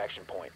extraction point.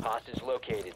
Hostage located.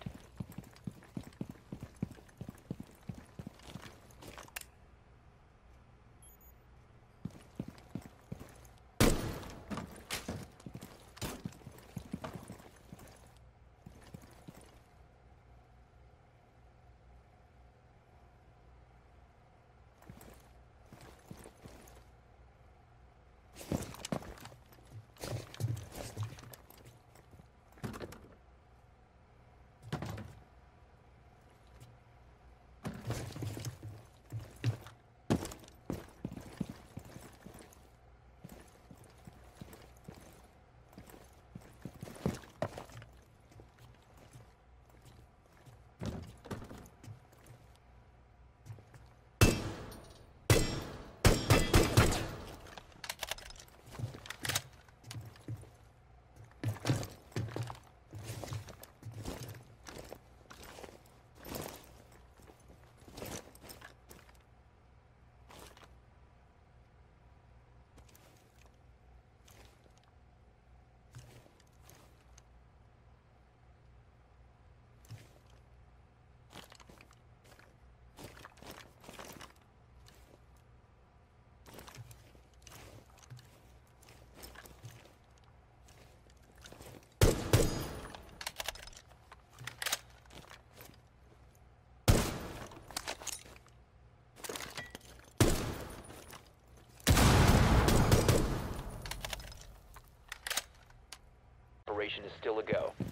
Is still a go.